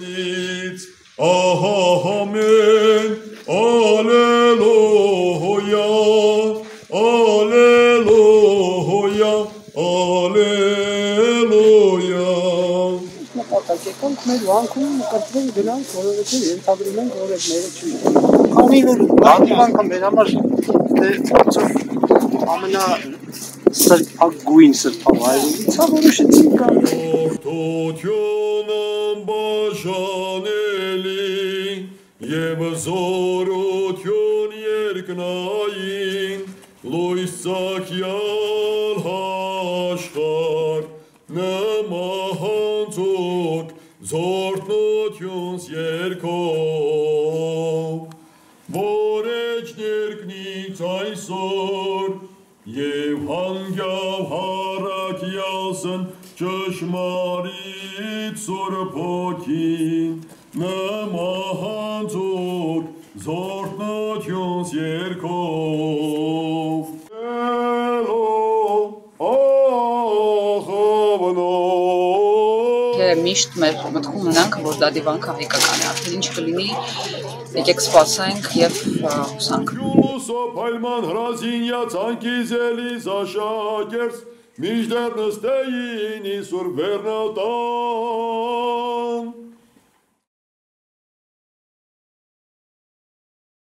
împliniți. Amen. Aleluia. Aleluia. Aleluia. Սրբագույն սրբավայրից հավորոշեցին կան Որդություն անբաժանելի Եվ զորություն երկնային Լույս ծագյալ հաշխար Նմահանձուկ զորդնությունց երկով Որ էջ երկնից այսօր Եվ հանգյավ հարակյասն ճշմարիտ սորպոքին նմահանձուկ զորդնությունց երկով Միշտ մեր մտքում ունանք, որ դադիվանքը հայկական է, արդեն ինչ կլինի, եկեք սպասենք և հուսանք։ Հյուսոփայլման հրազինյաց անկիզելի զաշակերս, միջդեր նստեին իսուր վերնատան։